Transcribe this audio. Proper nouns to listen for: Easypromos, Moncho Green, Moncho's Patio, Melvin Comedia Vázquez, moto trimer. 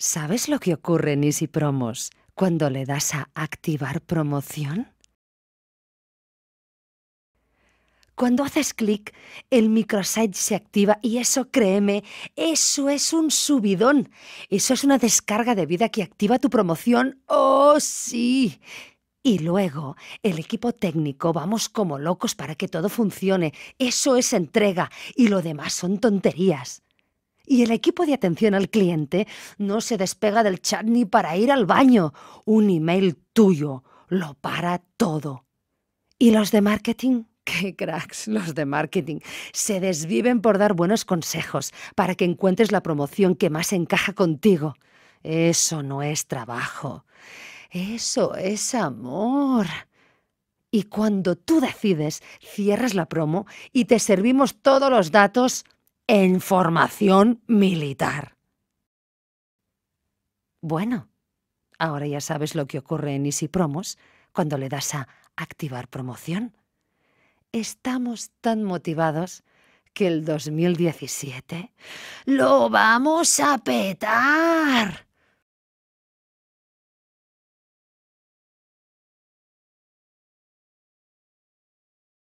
¿Sabes lo que ocurre en Easypromos cuando le das a activar promoción? Cuando haces clic, el microsite se activa y eso, créeme, eso es un subidón. Eso es una descarga de vida que activa tu promoción. ¡Oh, sí! Y luego, el equipo técnico, vamos como locos para que todo funcione. Eso es entrega y lo demás son tonterías. Y el equipo de atención al cliente no se despega del chat ni para ir al baño. Un email tuyo lo para todo. ¿Y los de marketing? ¡Qué cracks! Los de marketing se desviven por dar buenos consejos para que encuentres la promoción que más encaja contigo. Eso no es trabajo. Eso es amor. Y cuando tú decides, cierras la promo y te servimos todos los datos en formación militar. Bueno, ahora ya sabes lo que ocurre en Easypromos cuando le das a activar promoción. Estamos tan motivados que el 2017 lo vamos a petar.